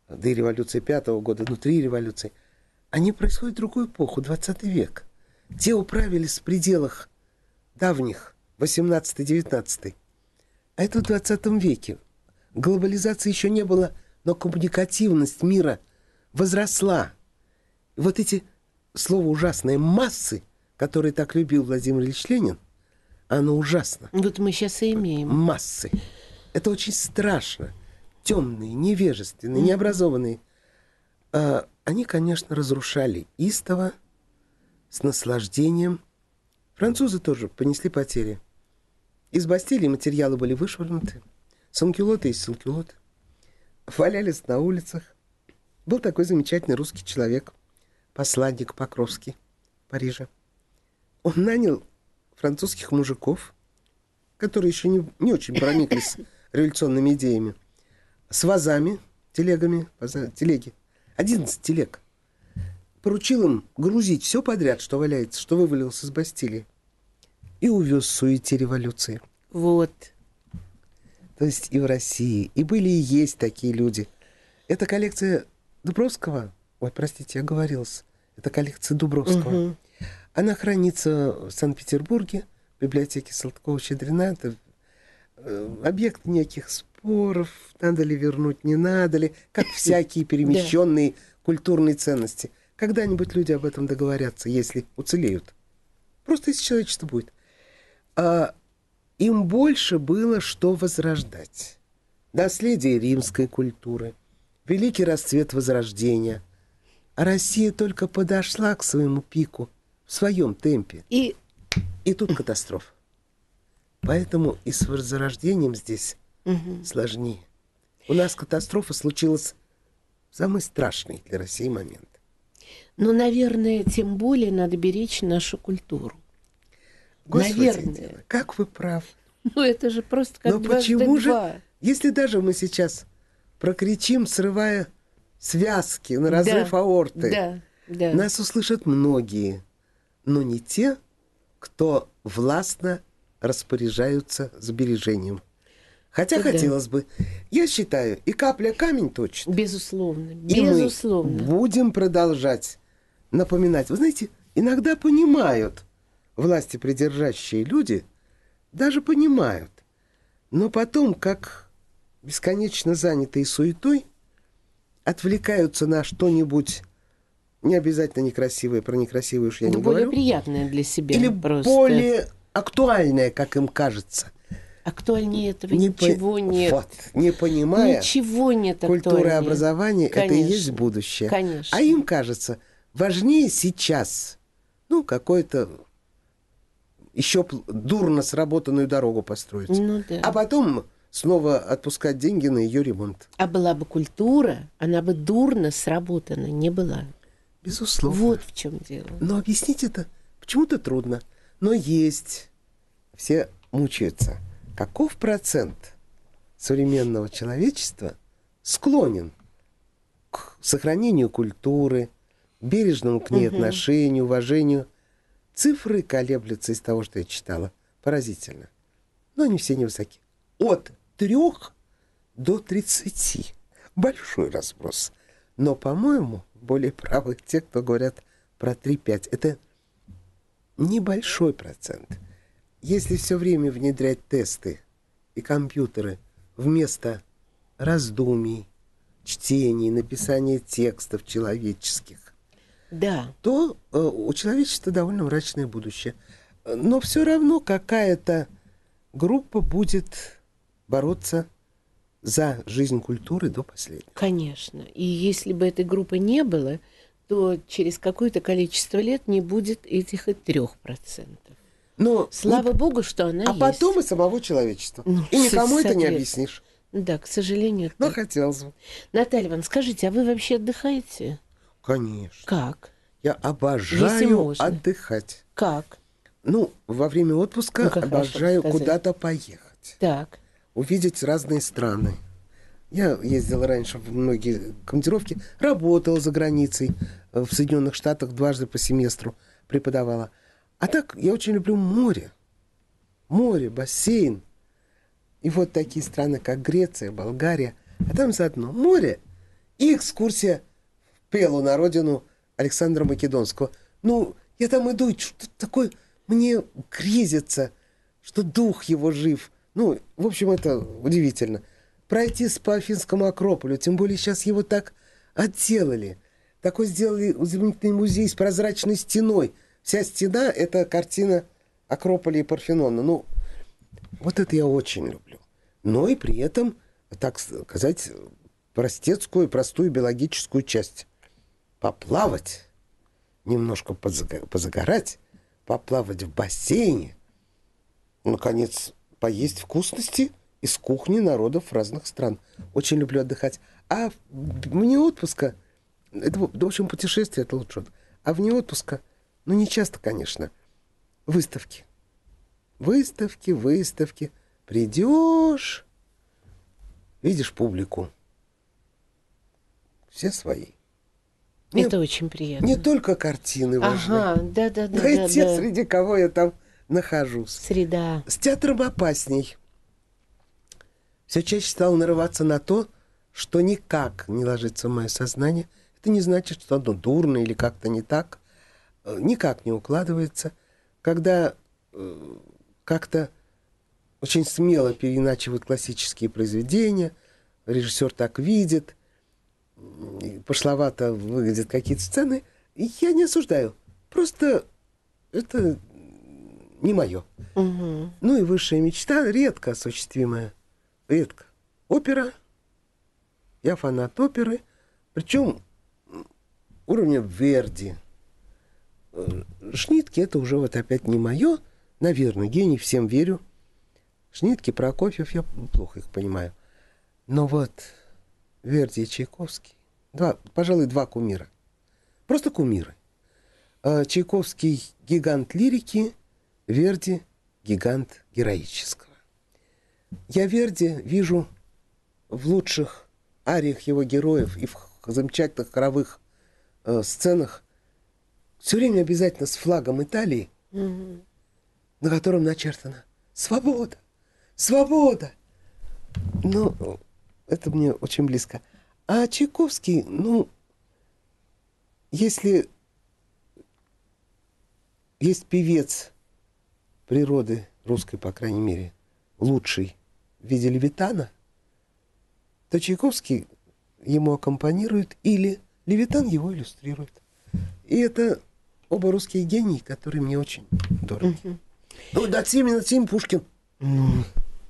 да и революция пятого года, ну три революции, они происходят в другую эпоху, двадцатый век. Те управились в пределах давних, восемнадцатый-девятнадцатый. А это в двадцатом веке. Глобализации еще не было, но коммуникативность мира возросла. И вот эти, слово ужасное, массы, которые так любил Владимир Ильич Ленин, оно ужасно. Вот мы сейчас и имеем. Массы. Это очень страшно. Темные, невежественные, необразованные. А, они, конечно, разрушали истово, с наслаждением. Французы тоже понесли потери. Из Бастилии материалы были вышвырнуты. Санкюлоты и санкюлоты. Валялись на улицах. Был такой замечательный русский человек, посланник Покровский в Париже. Он нанял французских мужиков, которые еще не, не очень прониклись революционными идеями, с вазами, телегами, вазами, телеги, одиннадцать телег, поручил им грузить все подряд, что валяется, что вывалилось из Бастилии, и увез в суете революции. Вот. То есть и в России, и были и есть такие люди. Это коллекция Дубровского, ой, простите, я оговорилась, это коллекция Дубровского. Угу. Она хранится в Санкт-Петербурге, в библиотеке Салтыкова-Щедрина. Это объект неких споров, надо ли вернуть, не надо ли, как всякие перемещенные культурные ценности. Когда-нибудь люди об этом договорятся, если уцелеют. Просто если человечество будет. А им больше было что возрождать. Наследие римской культуры, великий расцвет Возрождения. А Россия только подошла к своему пику. В своем темпе. И... и тут катастрофа. Поэтому и с возрождением здесь угу. сложнее. У нас катастрофа случилась в самый страшный для России момент. Но, наверное, тем более надо беречь нашу культуру. Господи, наверное. Как вы правы. Ну, это же просто как дважды два. Но почему же, если даже мы сейчас прокричим, срывая связки на разрыв да, аорты, да, да. нас услышат многие. Но не те, кто властно распоряжаются сбережением. Хотя да. хотелось бы. Я считаю, и капля камень точит. Безусловно. Безусловно. И мы будем продолжать напоминать. Вы знаете, иногда понимают власти придержащие люди, даже понимают. Но потом, как бесконечно занятые суетой, отвлекаются на что-нибудь, не обязательно некрасивое, про некрасивое уж я не говорю. Более приятное для себя. Или просто более актуальное, как им кажется. Актуальнее этого не ничего по... нет. Вот, не понимая, ничего нет культуры и образования, конечно, это и есть будущее. Конечно. А им кажется важнее сейчас, ну, какое-то еще дурно сработанную дорогу построить. Ну, да. А потом снова отпускать деньги на ее ремонт. А была бы культура, она бы дурно сработана не была. Безусловно. Вот в чем дело. Но объяснить это почему-то трудно. Но есть. Все мучаются. Каков процент современного человечества склонен к сохранению культуры, бережному к ней угу. отношению, уважению? Цифры колеблются из того, что я читала. Поразительно. Но они все невысоки. От трех до тридцати. Большой разброс. Но, по-моему, более правы те, кто говорят про три-пять. Это небольшой процент. Если все время внедрять тесты и компьютеры вместо раздумий, чтений, написания текстов человеческих, да, то у человечества довольно мрачное будущее. Но все равно какая-то группа будет бороться за жизнь культуры до последнего. Конечно. И если бы этой группы не было, то через какое-то количество лет не будет этих и трех процентов. Но, слава ну, богу, что она а есть. А потом и самого человечества. Ну, и никому это не объяснишь. Да, к сожалению. Но так хотелось бы. Наталья Ивановна, скажите, а вы вообще отдыхаете? Конечно. Как? Я обожаю отдыхать. Как? Ну, во время отпуска ну, обожаю куда-то поехать. Так. Увидеть разные страны. Я ездила раньше в многие командировки, работала за границей, в Соединенных Штатах дважды по семестру преподавала. А так я очень люблю море. Море, бассейн. И вот такие страны, как Греция, Болгария. А там заодно море и экскурсия в Пелу на родину Александра Македонского. Ну, я там иду, что-то такое мне грезится, что дух его жив. Ну, в общем, это удивительно. Пройтись по Афинскому Акрополю, тем более сейчас его так отделали. Такой сделали удивительный музей с прозрачной стеной. Вся стена – это картина Акрополя и Парфенона. Ну, вот это я очень люблю. Но и при этом, так сказать, простецкую, простую биологическую часть. Поплавать, немножко позагорать, поплавать в бассейне, наконец, поесть вкусности из кухни народов разных стран. Очень люблю отдыхать. А вне отпуска, это, в общем, путешествие – это лучше. А вне отпуска, ну, не часто, конечно, выставки. Выставки, выставки. Придешь, видишь публику. Все свои. Это не, очень приятно. Не только картины важны. Ага, да-да-да. Но и те, среди кого я там нахожусь. Среда. С театром опасней. Все чаще стало нарываться на то, что никак не ложится в мое сознание. Это не значит, что оно дурно или как-то не так. Никак не укладывается. Когда э, как-то очень смело переиначивают классические произведения, режиссер так видит, пошловато выглядят какие-то сцены. И я не осуждаю. Просто это не мое. Угу. Ну и высшая мечта, редко осуществимая. Редко. Опера. Я фанат оперы. Причем уровня Верди. Шнитке это уже вот опять не мое. Наверное, гений, всем верю. Шнитке, Прокофьев, я плохо их понимаю. Но вот Верди и Чайковский. Два, пожалуй, два кумира. Просто кумиры. Чайковский гигант лирики, Верди гигант героического. Я Верди вижу в лучших ариях его героев и в замечательных хоровых э, сценах все время обязательно с флагом Италии, mm-hmm. на котором начертана «Свобода! Свобода!». Ну, это мне очень близко. А Чайковский, ну, если есть певец природы русской, по крайней мере, лучший в виде Левитана, то Чайковский ему аккомпанирует или Левитан его иллюстрирует. И это оба русские гении, которые мне очень дороги. Угу. Ну, над всеми, над всеми Пушкин. Угу.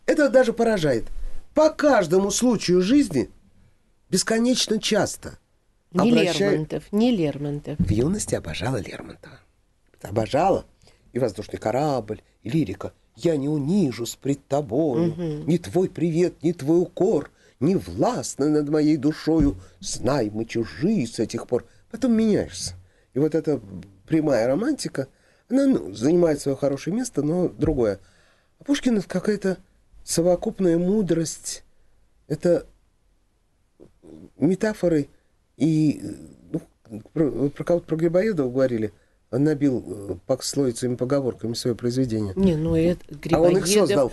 Это даже поражает. По каждому случаю жизни бесконечно часто. Не обращаю... Лермонтов, не Лермонтов. В юности обожала Лермонтова. Обожала. И «Воздушный корабль», и лирика. «Я не унижусь пред тобою, угу. ни твой привет, ни твой укор, не властно над моей душою, знай, мы чужие с этих пор». Потом меняешься. И вот эта прямая романтика, она ну, занимает свое хорошее место, но другое. А Пушкин — какая-то совокупная мудрость. Это метафоры. И ну, про, про кого-то, про Грибоедова говорили. Он набил пословицами, поговорками свое произведение. Не, ну это Грибоедов. А он их создал.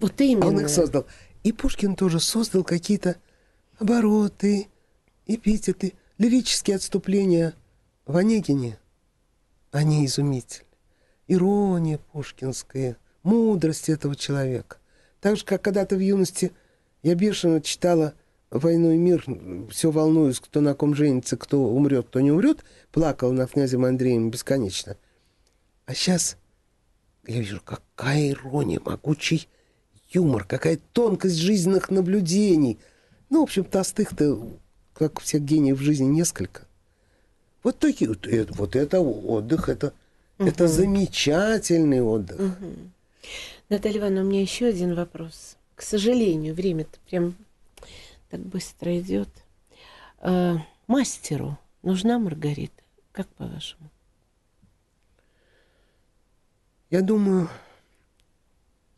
Вот именно. Он их создал. И Пушкин тоже создал какие-то обороты, эпитеты, лирические отступления в Онегине. Они изумительны. Ирония пушкинская, мудрость этого человека. Так же, как когда-то в юности я бешено читала «Войну и мир», все волнуюсь, кто на ком женится, кто умрет, кто не умрет, плакала над князем Андреем бесконечно. А сейчас я вижу, какая ирония, могучий юмор, какая тонкость жизненных наблюдений. Ну, в общем, простых-то, как у всех гениев в жизни, несколько. Вот такие вот, вот это отдых, это, угу. это замечательный отдых. Угу. Наталья Ивановна, у меня еще один вопрос. К сожалению, время-то прям так быстро идет. Э, мастеру нужна Маргарита? Как по-вашему? Я думаю,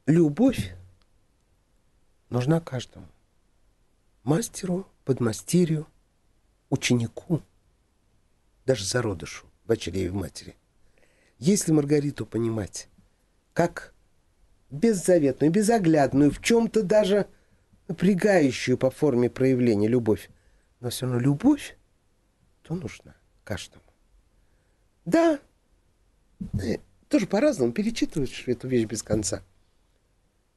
любовь нужна каждому. Мастеру, подмастерью, ученику, даже зародышу в очереве матери. Если Маргариту понимать как беззаветную, безоглядную, в чем-то даже напрягающую по форме проявления любовь, но все равно любовь, то нужна каждому. Да, тоже по-разному перечитываешь эту вещь без конца.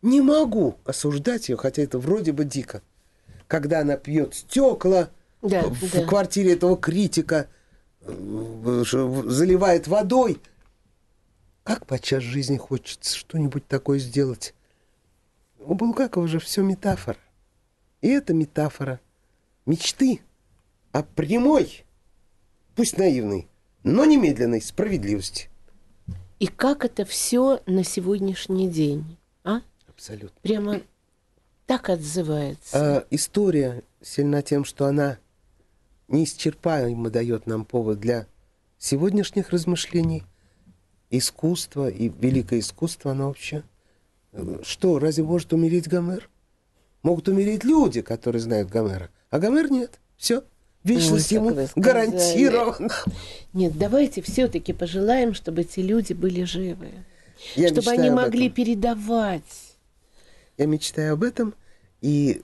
Не могу осуждать ее, хотя это вроде бы дико. Когда она пьет стекла да, в да. квартире этого критика, заливает водой. Как подчас в жизни хочется что-нибудь такое сделать. У Булгакова же все метафора. И это метафора мечты о прямой, пусть наивной, но немедленной справедливости. И как это все на сегодняшний день? А? Абсолютно. Прямо так отзывается. А, история сильна тем, что она неисчерпаемо дает нам повод для сегодняшних размышлений. Искусство и великое искусство, оно вообще... Что, разве может умереть Гомер? Могут умереть люди, которые знают Гомера. А Гомер нет. Все. Вечность ну, ему гарантирована. Нет, давайте все-таки пожелаем, чтобы эти люди были живы. Я чтобы они могли передавать. Я мечтаю об этом. И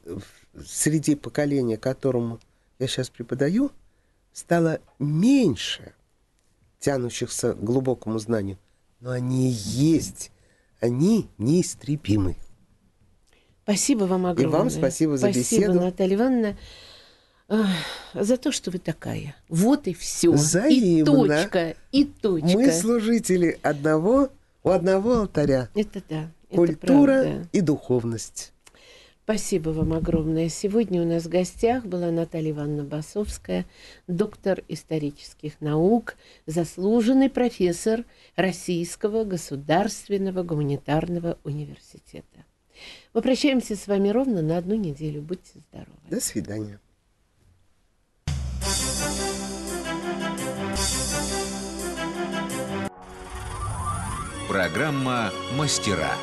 среди поколения, которому я сейчас преподаю, стало меньше тянущихся к глубокому знанию. Но они есть. Они неистребимы. Спасибо вам огромное. И вам спасибо за спасибо, беседу. Спасибо, Наталья Ивановна, за то, что вы такая. Вот и все. Взаимно. И точка, и точка. Мы служители одного, у одного алтаря. Это да. Культура это правда. И духовность. Спасибо вам огромное. Сегодня у нас в гостях была Наталья Ивановна Басовская, доктор исторических наук, заслуженный профессор Российского государственного гуманитарного университета. Мы прощаемся с вами ровно на одну неделю. Будьте здоровы. До свидания. Программа «Мастера».